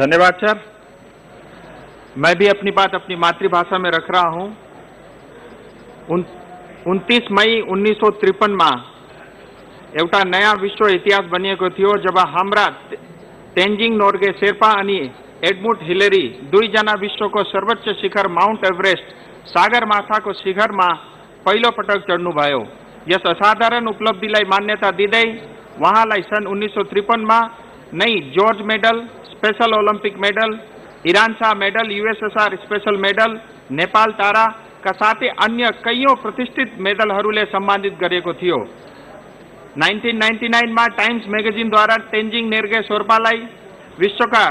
धन्यवाद सर। मैं भी अपनी बात अपनी मातृभाषा में रख रहा हूं। 29 मई 1953 में एवटा नया विश्व इतिहास बनिएको थियो, जब हमारा तेंजिंग नोर्गे शेरपा अनि एडमुंड हिलेरी दुई जना विश्व को सर्वोच्च शिखर माउंट एवरेस्ट सागरमाथा को शिखर में पहिलो पटक चढ्नु भयो। यस असाधारण उपलब्धिलाई मान्यता दिँदै वहाँलाई सन् 1953 में नई George medal, special Olympic medal, Iran Shah medal, USSR special medal, Nepal Tara का साथ अन्य कईयों प्रतिष्ठित मेडलहरूले सम्मानित गरेको थियो। 1999 में टाइम्स मैगजीन द्वारा तेंजिंग नोर्गे शेर्पालाई विश्व का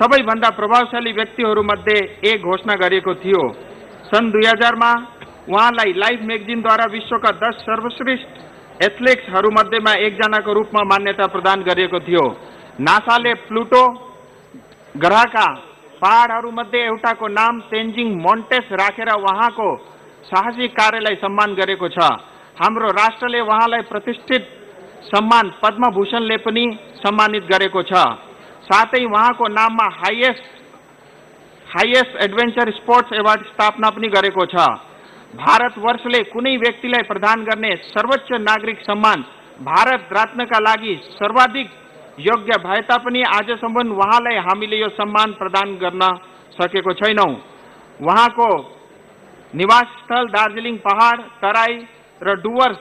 सबैभन्दा प्रभावशाली व्यक्तिहरूमध्ये एक घोषणा गरिएको थियो। सन् 2000 में वहाँलाई लाइफ मैगजीन द्वारा विश्व का 10 सर्वश्रेष्ठ एथलीट्सहरूमध्ये में एकजना को रूप में मान्यता प्रदान गरिएको थियो। नासाले प्लूटो ग्रह का पहाड़हरूमध्ये एउटाको नाम तेंजिंग मोन्टेस राखेर वहाँको साहसी कार्यलाई सम्मान गरेको छ। हाम्रो राष्ट्रले वहाँलाई प्रतिष्ठित सम्मान पद्म भूषणले पनि सम्मानित गरेको छ। साथै वहाँको नाममा हाईएस्ट एडवेन्चर स्पोर्ट्स एवार्ड स्थापना पनि गरेको छ। भारतवर्षले कुनै व्यक्तिलाई प्रदान गर्ने सर्वोच्च नागरिक सम्मान भारत रत्नका लागि सर्वाधिक योग्य भए तापनि आजसम्म वहाँलाई हामीले यो सम्मान प्रदान गर्न सकेको छैनौं। वहाँको निवास स्थल दार्जिलिङ पहाड़, तराई र डुवर्स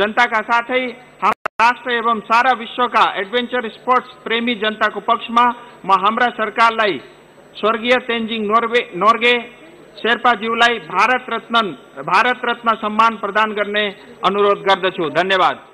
जनताका साथै हाम्रो राष्ट्र एवं सारा विश्वका एडवेन्चर स्पोर्ट्स प्रेमी जनताको पक्षमा म हाम्रा सरकारलाई स्वर्गीय तेंजिङ नोर्गे शेर्पाज्यूलाई भारत रत्न सम्मान प्रदान गर्ने अनुरोध गर्दछु। धन्यवाद।